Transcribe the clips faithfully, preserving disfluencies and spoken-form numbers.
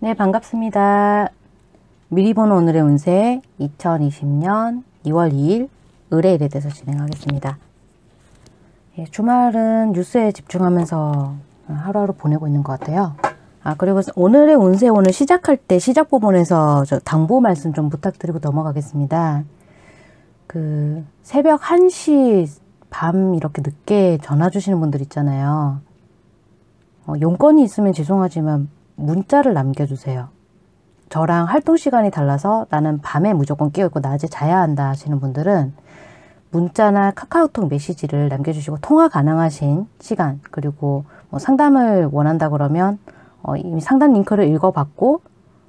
네, 반갑습니다. 미리 보는 오늘의 운세 이천이십 년 이월 이일 을의 일에 대해서 진행하겠습니다. 예, 주말은 뉴스에 집중하면서 하루하루 보내고 있는 것 같아요. 아, 그리고 오늘의 운세 오늘 시작할 때 시작 부분에서 저 당부 말씀 좀 부탁드리고 넘어가겠습니다. 그 새벽 한 시 밤 이렇게 늦게 전화 주시는 분들 있잖아요. 어, 용건이 있으면 죄송하지만 문자를 남겨주세요. 저랑 활동 시간이 달라서 나는 밤에 무조건 끼어있고 낮에 자야 한다 하시는 분들은 문자나 카카오톡 메시지를 남겨주시고, 통화 가능하신 시간, 그리고 뭐 상담을 원한다 그러면 어, 이미 상담 링크를 읽어봤고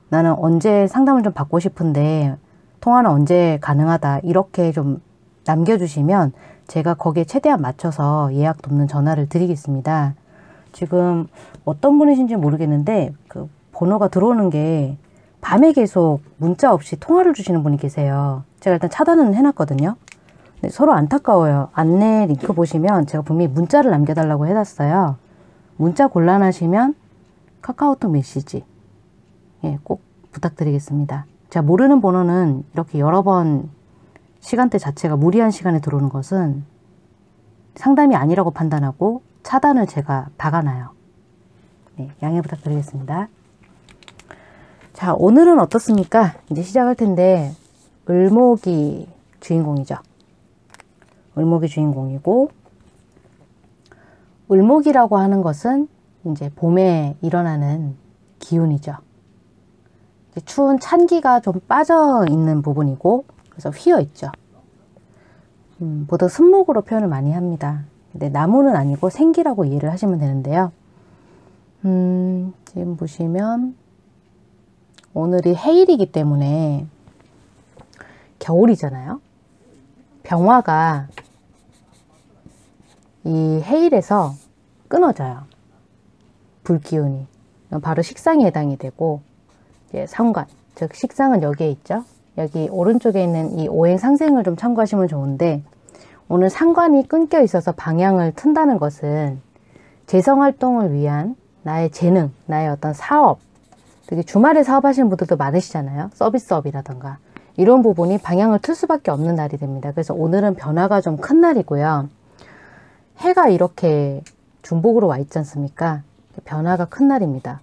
나는 언제 상담을 좀 받고 싶은데 통화는 언제 가능하다 이렇게 좀 남겨주시면 제가 거기에 최대한 맞춰서 예약 돕는 전화를 드리겠습니다. 지금 어떤 분이신지 모르겠는데 그 번호가 들어오는 게 밤에 계속 문자 없이 통화를 주시는 분이 계세요. 제가 일단 차단은 해놨거든요. 근데 서로 안타까워요. 안내 링크 보시면 제가 분명히 문자를 남겨달라고 해놨어요. 문자 곤란하시면 카카오톡 메시지 예, 꼭 부탁드리겠습니다. 제가 모르는 번호는 이렇게 여러 번 시간대 자체가 무리한 시간에 들어오는 것은 상담이 아니라고 판단하고 차단을 제가 박아놔요. 네, 양해 부탁드리겠습니다. 자, 오늘은 어떻습니까? 이제 시작할 텐데 을목이 주인공이죠. 을목이 주인공이고, 을목이라고 하는 것은 이제 봄에 일어나는 기운이죠. 이제 추운 찬기가 좀 빠져 있는 부분이고, 그래서 휘어 있죠. 음, 보통 습목으로 표현을 많이 합니다. 근데 나무는 아니고 생기라고 이해를 하시면 되는데요. 음, 지금 보시면 오늘이 해일이기 때문에 겨울이잖아요. 병화가 이 해일에서 끊어져요. 불기운이. 바로 식상에 해당이 되고, 이제 상관, 즉 식상은 여기에 있죠. 여기 오른쪽에 있는 이 오행상생을 좀 참고하시면 좋은데, 오늘 상관이 끊겨 있어서 방향을 튼다는 것은 재성활동을 위한 나의 재능, 나의 어떤 사업, 특히 주말에 사업하시는 분들도 많으시잖아요. 서비스업이라던가 이런 부분이 방향을 틀 수밖에 없는 날이 됩니다. 그래서 오늘은 변화가 좀 큰 날이고요. 해가 이렇게 중복으로 와 있지 않습니까? 변화가 큰 날입니다.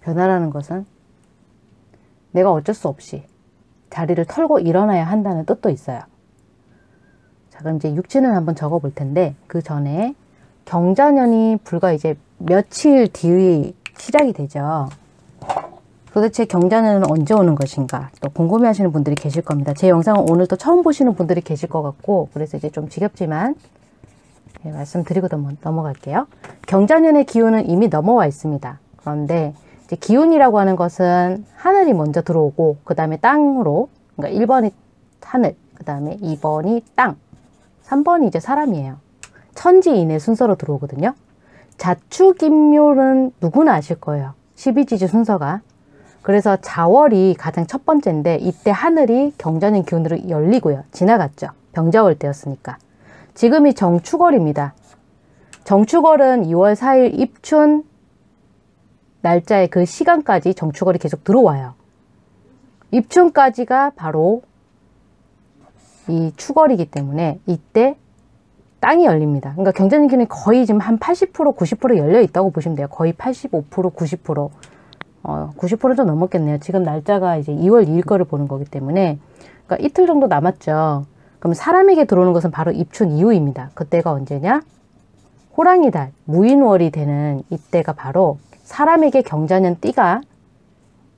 변화라는 것은 내가 어쩔 수 없이 자리를 털고 일어나야 한다는 뜻도 있어요. 자, 그럼 이제 육친을 한번 적어 볼 텐데, 그 전에 경자년이 불과 이제 며칠 뒤에 시작이 되죠. 도대체 경자년은 언제 오는 것인가 또 궁금해 하시는 분들이 계실 겁니다. 제 영상은 오늘 또 처음 보시는 분들이 계실 것 같고, 그래서 이제 좀 지겹지만 예, 말씀드리고 넘어갈게요. 경자년의 기운은 이미 넘어와 있습니다. 그런데 이제 기운이라고 하는 것은 하늘이 먼저 들어오고, 그 다음에 땅으로, 그러니까 일 번이 하늘, 그 다음에 이 번이 땅, 삼 번이 이제 사람이에요. 천지인의 순서로 들어오거든요. 자축인묘는 누구나 아실 거예요. 십이지지 순서가. 그래서 자월이 가장 첫 번째인데, 이때 하늘이 경자년 기운으로 열리고요. 지나갔죠. 병자월 때였으니까. 지금이 정축월입니다. 정축월은 이월 사일 입춘 날짜의 그 시간까지 정축월이 계속 들어와요. 입춘까지가 바로 이 축월이기 때문에 이때 땅이 열립니다. 그러니까 경자년 기운이 거의 지금 한 팔십 퍼센트 구십 퍼센트 열려 있다고 보시면 돼요. 거의 팔십오 퍼센트 구십 퍼센트 어, 구십 퍼센트 좀 넘었겠네요. 지금 날짜가 이제 이월 이일 거를 보는 거기 때문에, 그러니까 이틀 정도 남았죠. 그럼 사람에게 들어오는 것은 바로 입춘 이후입니다. 그때가 언제냐? 호랑이 달, 무인월이 되는 이때가 바로 사람에게 경자년 띠가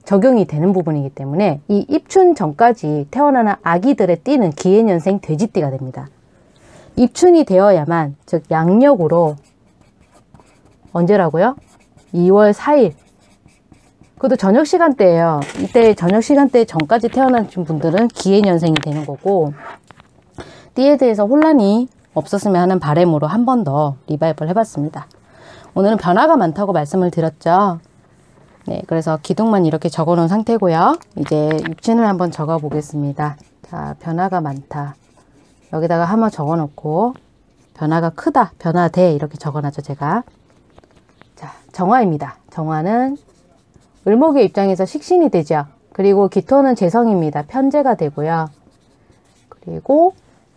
적용이 되는 부분이기 때문에 이 입춘 전까지 태어나는 아기들의 띠는 기해년생 돼지띠가 됩니다. 입춘이 되어야만, 즉 양력으로 언제라고요? 이월 사일. 그것도 저녁 시간대예요. 이때 저녁 시간대 전까지 태어나신 분들은 기해년생이 되는 거고, 띠에 대해서 혼란이 없었으면 하는 바람으로 한 번 더 리바이벌 해봤습니다. 오늘은 변화가 많다고 말씀을 드렸죠. 네, 그래서 기둥만 이렇게 적어놓은 상태고요. 이제 육진을 한번 적어보겠습니다. 자, 변화가 많다. 여기다가 한번 적어놓고, 변화가 크다, 변화돼 이렇게 적어놨죠, 제가. 정화입니다. 정화는 을목의 입장에서 식신이 되죠. 그리고 기토는 재성입니다. 편재가 되고요. 그리고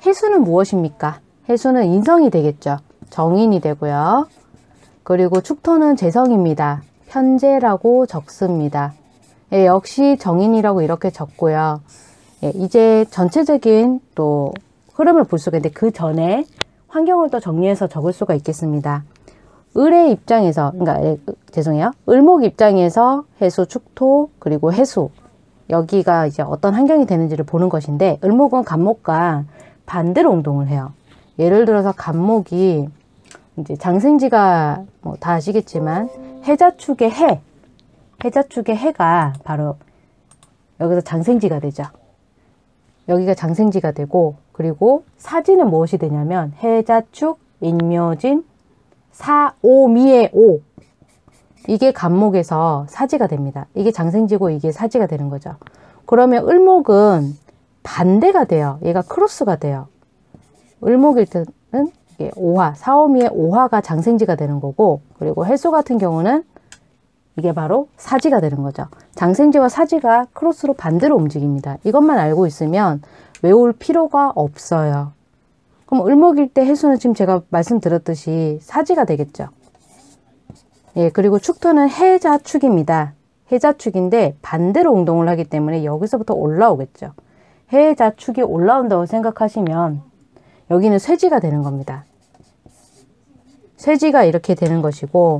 해수는 무엇입니까? 해수는 인성이 되겠죠. 정인이 되고요. 그리고 축토는 재성입니다. 편재라고 적습니다. 예, 역시 정인이라고 이렇게 적고요. 예, 이제 전체적인 또 흐름을 볼 수가 있는데 그 전에 환경을 또 정리해서 적을 수가 있겠습니다. 을의 입장에서, 그러니까 죄송해요. 을목 입장에서 해수, 축토, 그리고 해수 여기가 이제 어떤 환경이 되는지를 보는 것인데 을목은 갑목과 반대로 운동을 해요. 예를 들어서 갑목이 이제 장생지가 뭐 다 아시겠지만 해자축의 해, 해자축의 해가 바로 여기서 장생지가 되죠. 여기가 장생지가 되고 그리고 사지는 무엇이 되냐면 해자축, 인묘진, 사오미의 오, 이게 갑목에서 사지가 됩니다. 이게 장생지고 이게 사지가 되는 거죠. 그러면 을목은 반대가 돼요. 얘가 크로스가 돼요. 을목일 때는 이게 오화, 사오미의 오화가 장생지가 되는 거고 그리고 해수 같은 경우는 이게 바로 사지가 되는 거죠. 장생지와 사지가 크로스로 반대로 움직입니다. 이것만 알고 있으면 외울 필요가 없어요. 그럼 을목일 때 해수는 지금 제가 말씀드렸듯이 사지가 되겠죠. 예, 그리고 축토는 해자축입니다. 해자축인데 반대로 운동을 하기 때문에 여기서부터 올라오겠죠. 해자축이 올라온다고 생각하시면 여기는 쇠지가 되는 겁니다. 쇠지가 이렇게 되는 것이고,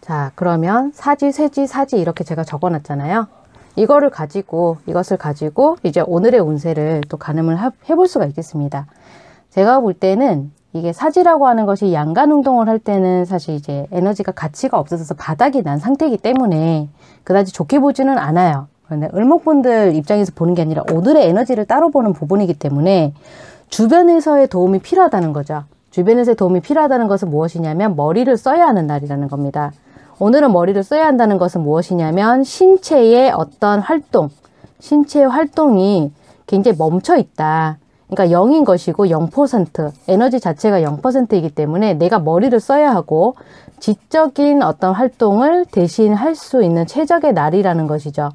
자, 그러면 사지, 쇠지, 사지 이렇게 제가 적어놨잖아요. 이거를 가지고, 이것을 가지고 이제 오늘의 운세를 또 가늠을 해볼 수가 있겠습니다. 제가 볼 때는 이게 사지라고 하는 것이 양간 운동을 할 때는 사실 이제 에너지가 가치가 없어서 바닥이 난 상태이기 때문에 그다지 좋게 보지는 않아요. 그런데 을목분들 입장에서 보는 게 아니라 오늘의 에너지를 따로 보는 부분이기 때문에 주변에서의 도움이 필요하다는 거죠. 주변에서의 도움이 필요하다는 것은 무엇이냐면 머리를 써야 하는 날이라는 겁니다. 오늘은 머리를 써야 한다는 것은 무엇이냐면 신체의 어떤 활동, 신체의 활동이 굉장히 멈춰 있다. 그러니까 영인 것이고 영 퍼센트, 에너지 자체가 영 퍼센트이기 때문에 내가 머리를 써야 하고 지적인 어떤 활동을 대신할 수 있는 최적의 날이라는 것이죠.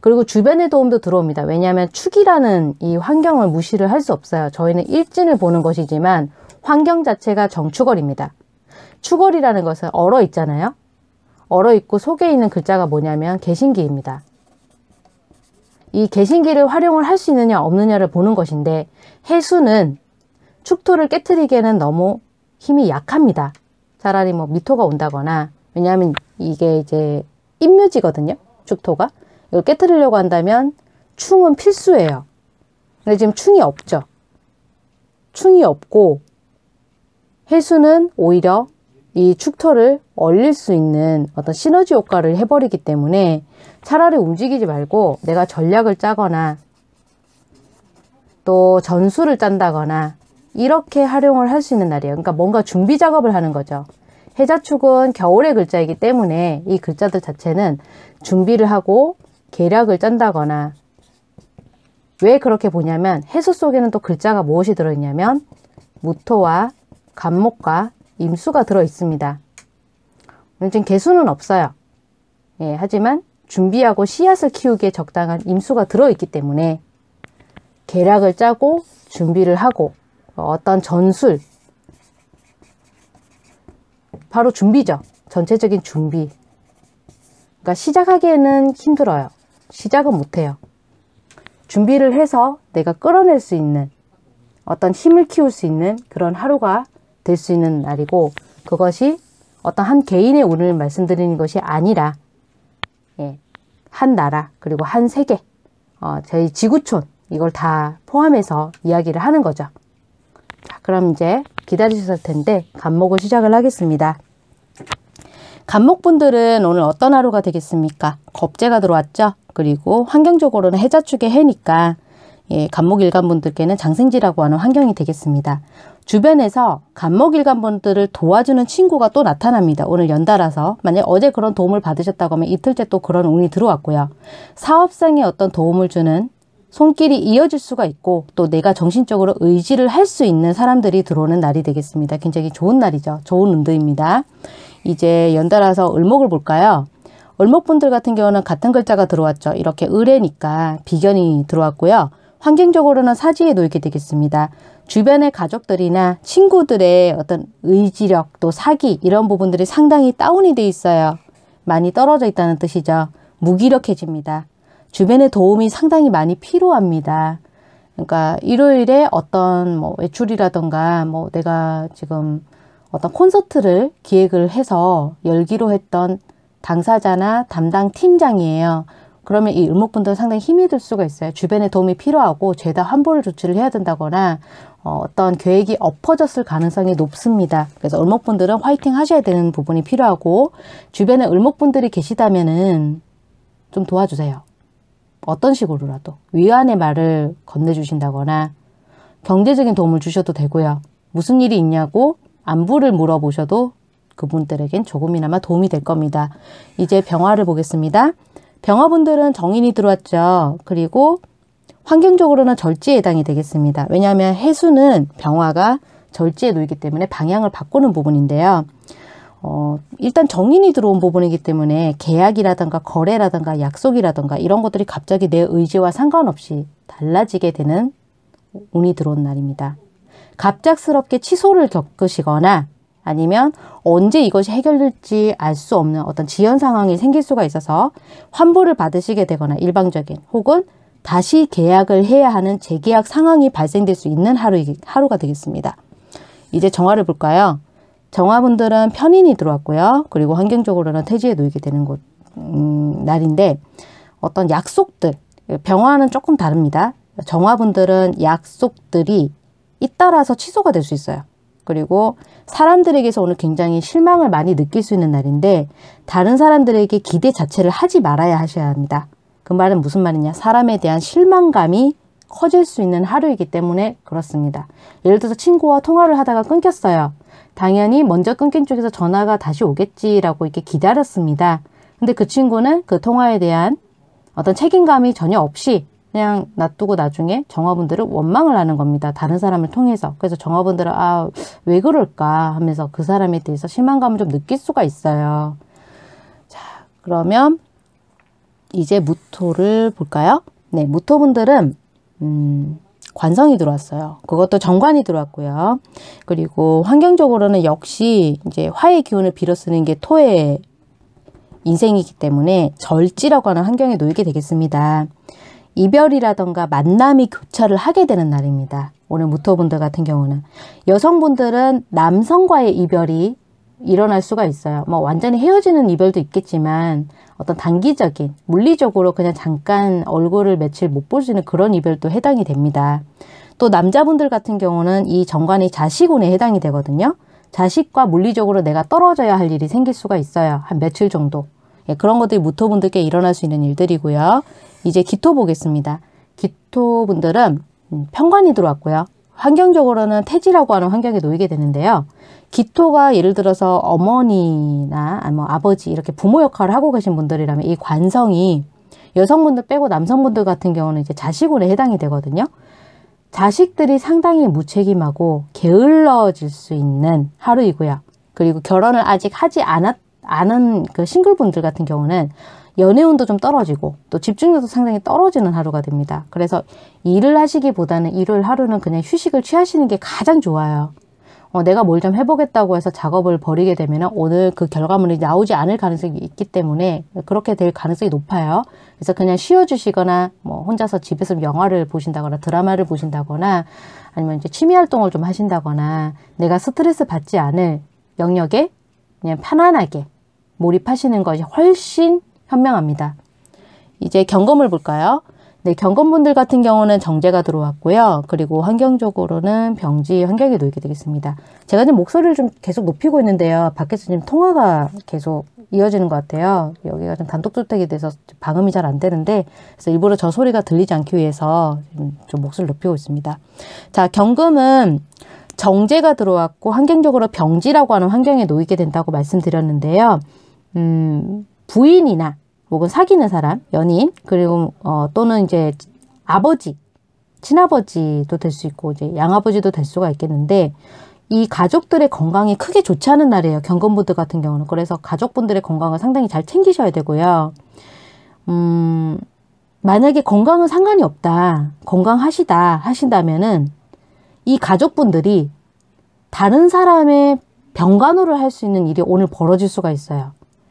그리고 주변의 도움도 들어옵니다. 왜냐하면 축이라는 이 환경을 무시를 할 수 없어요. 저희는 일진을 보는 것이지만 환경 자체가 정축월입니다. 축월이라는 것은 얼어 있잖아요. 얼어있고 속에 있는 글자가 뭐냐면 계신기입니다. 이 계신기를 활용을 할 수 있느냐 없느냐를 보는 것인데 해수는 축토를 깨트리기에는 너무 힘이 약합니다. 차라리 뭐 미토가 온다거나, 왜냐하면 이게 이제 인묘지거든요. 축토가 이걸 깨트리려고 한다면 충은 필수예요. 근데 지금 충이 없죠. 충이 없고 해수는 오히려 이 축토를 얼릴 수 있는 어떤 시너지 효과를 해버리기 때문에 차라리 움직이지 말고 내가 전략을 짜거나 또 전술을 짠다거나 이렇게 활용을 할 수 있는 날이에요. 그러니까 뭔가 준비 작업을 하는 거죠. 해자축은 겨울의 글자이기 때문에 이 글자들 자체는 준비를 하고 계략을 짠다거나, 왜 그렇게 보냐면 해수 속에는 또 글자가 무엇이 들어있냐면 무토와 간목과 임수가 들어 있습니다. 지금 개수는 없어요. 예, 하지만 준비하고 씨앗을 키우기에 적당한 임수가 들어 있기 때문에 계략을 짜고 준비를 하고 어떤 전술, 바로 준비죠. 전체적인 준비. 그러니까 시작하기에는 힘들어요. 시작은 못해요. 준비를 해서 내가 끌어낼 수 있는 어떤 힘을 키울 수 있는 그런 하루가 될 수 있는 날이고, 그것이 어떤 한 개인의 운을 말씀드리는 것이 아니라 예, 한 나라 그리고 한 세계, 어, 저희 지구촌 이걸 다 포함해서 이야기를 하는 거죠. 자, 그럼 이제 기다리셨을 텐데 갑목을 시작을 하겠습니다. 갑목분들은 오늘 어떤 하루가 되겠습니까? 겁재가 들어왔죠. 그리고 환경적으로는 해자축의 해니까 예, 갑목일간분들께는 장생지라고 하는 환경이 되겠습니다. 주변에서 갑목일간분들을 도와주는 친구가 또 나타납니다. 오늘 연달아서 만약 어제 그런 도움을 받으셨다고 하면 이틀째 또 그런 운이 들어왔고요. 사업상의 어떤 도움을 주는 손길이 이어질 수가 있고 또 내가 정신적으로 의지를 할 수 있는 사람들이 들어오는 날이 되겠습니다. 굉장히 좋은 날이죠. 좋은 운도입니다. 이제 연달아서 을목을 볼까요? 을목분들 같은 경우는 같은 글자가 들어왔죠. 이렇게 을해니까 비견이 들어왔고요. 환경적으로는 사지에 놓이게 되겠습니다. 주변의 가족들이나 친구들의 어떤 의지력, 또 사기 이런 부분들이 상당히 다운이 돼 있어요. 많이 떨어져 있다는 뜻이죠. 무기력해집니다. 주변의 도움이 상당히 많이 필요합니다. 그러니까 일요일에 어떤 뭐 외출이라던가 뭐 내가 지금 어떤 콘서트를 기획을 해서 열기로 했던 당사자나 담당 팀장이에요. 그러면 이 을목분들은 상당히 힘이 들 수가 있어요. 주변의 도움이 필요하고 죄다 환불 조치를 해야 된다거나 어, 어떤 계획이 엎어졌을 가능성이 높습니다. 그래서 을목분들은 화이팅 하셔야 되는 부분이 필요하고, 주변에 을목분들이 계시다면은 좀 도와주세요. 어떤 식으로라도 위안의 말을 건네주신다거나 경제적인 도움을 주셔도 되고요. 무슨 일이 있냐고 안부를 물어보셔도 그분들에겐 조금이나마 도움이 될 겁니다. 이제 병화를 보겠습니다. 병화분들은 정인이 들어왔죠. 그리고 환경적으로는 절지에 해당이 되겠습니다. 왜냐하면 해수는 병화가 절지에 놓이기 때문에 방향을 바꾸는 부분인데요. 어, 일단 정인이 들어온 부분이기 때문에 계약이라든가 거래라든가 약속이라든가 이런 것들이 갑자기 내 의지와 상관없이 달라지게 되는 운이 들어온 날입니다. 갑작스럽게 취소를 겪으시거나 아니면 언제 이것이 해결될지 알 수 없는 어떤 지연 상황이 생길 수가 있어서 환불을 받으시게 되거나 일방적인 혹은 다시 계약을 해야 하는 재계약 상황이 발생될 수 있는 하루, 하루가 되겠습니다. 이제 정화를 볼까요? 정화분들은 편인이 들어왔고요. 그리고 환경적으로는 태지에 놓이게 되는 곳, 음, 날인데 어떤 약속들, 병화는 조금 다릅니다. 정화분들은 약속들이 잇따라서 취소가 될 수 있어요. 그리고 사람들에게서 오늘 굉장히 실망을 많이 느낄 수 있는 날인데 다른 사람들에게 기대 자체를 하지 말아야 하셔야 합니다. 그 말은 무슨 말이냐? 사람에 대한 실망감이 커질 수 있는 하루이기 때문에 그렇습니다. 예를 들어서 친구와 통화를 하다가 끊겼어요. 당연히 먼저 끊긴 쪽에서 전화가 다시 오겠지라고 이렇게 기다렸습니다. 근데 그 친구는 그 통화에 대한 어떤 책임감이 전혀 없이 그냥 놔두고 나중에 정화분들은 원망을 하는 겁니다. 다른 사람을 통해서. 그래서 정화분들은 아, 왜 그럴까 하면서 그 사람에 대해서 실망감을 좀 느낄 수가 있어요. 자, 그러면 이제 무토를 볼까요? 네, 무토분들은 음, 관성이 들어왔어요. 그것도 정관이 들어왔고요. 그리고 환경적으로는 역시 이제 화의 기운을 빌어 쓰는 게 토의 인생이기 때문에 절지라고 하는 환경에 놓이게 되겠습니다. 이별이라던가 만남이 교차를 하게 되는 날입니다. 오늘 무토분들 같은 경우는. 여성분들은 남성과의 이별이 일어날 수가 있어요. 뭐 완전히 헤어지는 이별도 있겠지만 어떤 단기적인, 물리적으로 그냥 잠깐 얼굴을 며칠 못 볼 수 있는 그런 이별도 해당이 됩니다. 또 남자분들 같은 경우는 이 정관이 자식운에 해당이 되거든요. 자식과 물리적으로 내가 떨어져야 할 일이 생길 수가 있어요. 한 며칠 정도. 예, 그런 것들이 무토분들께 일어날 수 있는 일들이고요. 이제 기토 보겠습니다. 기토분들은 편관이 들어왔고요. 환경적으로는 태지라고 하는 환경에 놓이게 되는데요. 기토가 예를 들어서 어머니나 아버지 이렇게 부모 역할을 하고 계신 분들이라면 이 관성이 여성분들 빼고 남성분들 같은 경우는 이제 자식운에 해당이 되거든요. 자식들이 상당히 무책임하고 게을러질 수 있는 하루이고요. 그리고 결혼을 아직 하지 않았, 않은 그 싱글분들 같은 경우는 연애운도 좀 떨어지고 또 집중력도 상당히 떨어지는 하루가 됩니다. 그래서 일을 하시기보다는 일요일 하루는 그냥 휴식을 취하시는 게 가장 좋아요. 어, 내가 뭘 좀 해보겠다고 해서 작업을 벌이게 되면 오늘 그 결과물이 나오지 않을 가능성이 있기 때문에 그렇게 될 가능성이 높아요. 그래서 그냥 쉬어주시거나 뭐 혼자서 집에서 영화를 보신다거나 드라마를 보신다거나 아니면 이제 취미활동을 좀 하신다거나 내가 스트레스 받지 않을 영역에 그냥 편안하게 몰입하시는 것이 훨씬 현명합니다. 이제 경검을 볼까요? 네, 경검분들 같은 경우는 정제가 들어왔고요. 그리고 환경적으로는 병지 환경에 놓이게 되겠습니다. 제가 지금 목소리를 좀 계속 높이고 있는데요. 밖에서 지금 통화가 계속 이어지는 것 같아요. 여기가 좀 단독주택이 돼서 방음이 잘 안 되는데 그래서 일부러 저 소리가 들리지 않기 위해서 좀 목소리를 높이고 있습니다. 자, 경금은 정제가 들어왔고 환경적으로 병지라고 하는 환경에 놓이게 된다고 말씀드렸는데요. 음... 부인이나 혹은 사귀는 사람, 연인, 그리고 어, 또는 이제 아버지, 친아버지도 될 수 있고 이제 양아버지도 될 수가 있겠는데 이 가족들의 건강이 크게 좋지 않은 날이에요. 경건부드 같은 경우는. 그래서 가족분들의 건강을 상당히 잘 챙기셔야 되고요. 음, 만약에 건강은 상관이 없다, 건강하시다 하신다면은 이 가족분들이 다른 사람의 병간호를 할 수 있는 일이 오늘 벌어질 수가 있어요.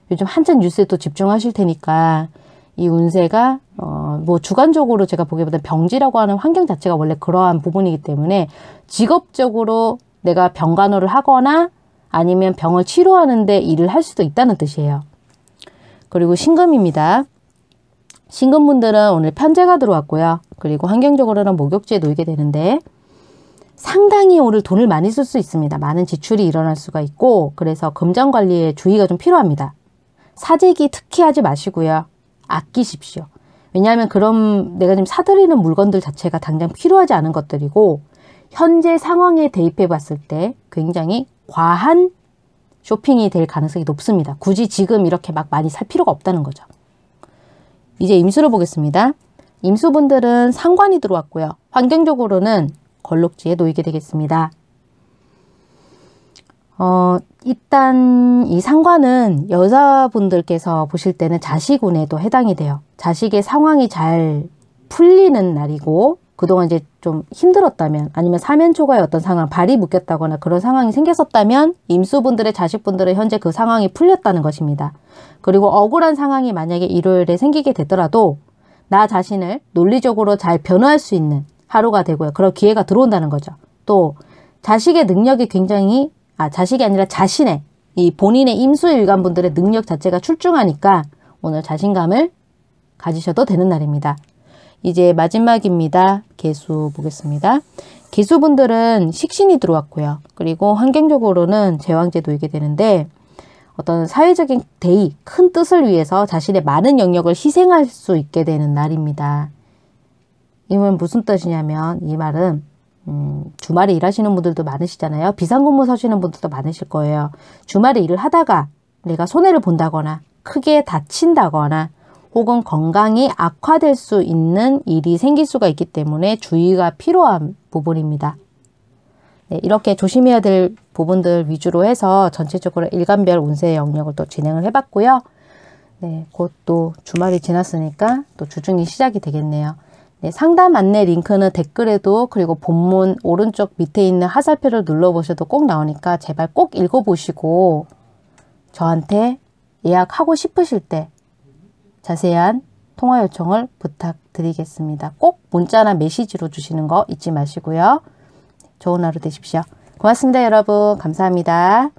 요즘 한참 뉴스에 또 집중하실 테니까 이 운세가 어 뭐 주관적으로 제가 보기보다 병지라고 하는 환경 자체가 원래 그러한 부분이기 때문에 직업적으로 내가 병간호를 하거나 아니면 병을 치료하는데 일을 할 수도 있다는 뜻이에요. 그리고 신금입니다. 신금분들은 오늘 편재가 들어왔고요. 그리고 환경적으로는 목욕지에 놓이게 되는데 상당히 오늘 돈을 많이 쓸 수 있습니다. 많은 지출이 일어날 수가 있고, 그래서 금전관리에 주의가 좀 필요합니다. 사재기 특히 하지 마시고요. 아끼십시오. 왜냐하면 그럼 내가 지금 사들이는 물건들 자체가 당장 필요하지 않은 것들이고, 현재 상황에 대입해 봤을 때 굉장히 과한 쇼핑이 될 가능성이 높습니다. 굳이 지금 이렇게 막 많이 살 필요가 없다는 거죠. 이제 임수를 보겠습니다. 임수분들은 상관이 들어왔고요. 환경적으로는 걸록지에 놓이게 되겠습니다. 어, 일단 이 상관은 여자분들께서 보실 때는 자식운에도 해당이 돼요. 자식의 상황이 잘 풀리는 날이고, 그동안 이제 좀 힘들었다면 아니면 사면초가의 어떤 상황, 발이 묶였다거나 그런 상황이 생겼었다면 임수분들의 자식분들은 현재 그 상황이 풀렸다는 것입니다. 그리고 억울한 상황이 만약에 일요일에 생기게 되더라도 나 자신을 논리적으로 잘 변호할 수 있는 하루가 되고요. 그런 기회가 들어온다는 거죠. 또 자식의 능력이 굉장히, 아 자식이 아니라 자신의 이 본인의 임수일간분들의 능력 자체가 출중하니까 오늘 자신감을 가지셔도 되는 날입니다. 이제 마지막입니다. 개수 보겠습니다. 개수분들은 식신이 들어왔고요. 그리고 환경적으로는 제왕제 놓이게 되는데 어떤 사회적인 대의, 큰 뜻을 위해서 자신의 많은 영역을 희생할 수 있게 되는 날입니다. 이 말은 무슨 뜻이냐면, 이 말은 음, 주말에 일하시는 분들도 많으시잖아요. 비상근무 서시는 분들도 많으실 거예요. 주말에 일을 하다가 내가 손해를 본다거나 크게 다친다거나 혹은 건강이 악화될 수 있는 일이 생길 수가 있기 때문에 주의가 필요한 부분입니다. 네, 이렇게 조심해야 될 부분들 위주로 해서 전체적으로 일간별 운세 영역을 또 진행을 해봤고요. 네, 곧 또 주말이 지났으니까 또 주중이 시작이 되겠네요. 네, 상담 안내 링크는 댓글에도, 그리고 본문 오른쪽 밑에 있는 하살표를 눌러보셔도 꼭 나오니까 제발 꼭 읽어보시고 저한테 예약하고 싶으실 때 자세한 통화 요청을 부탁드리겠습니다. 꼭 문자나 메시지로 주시는 거 잊지 마시고요. 좋은 하루 되십시오. 고맙습니다, 여러분. 감사합니다.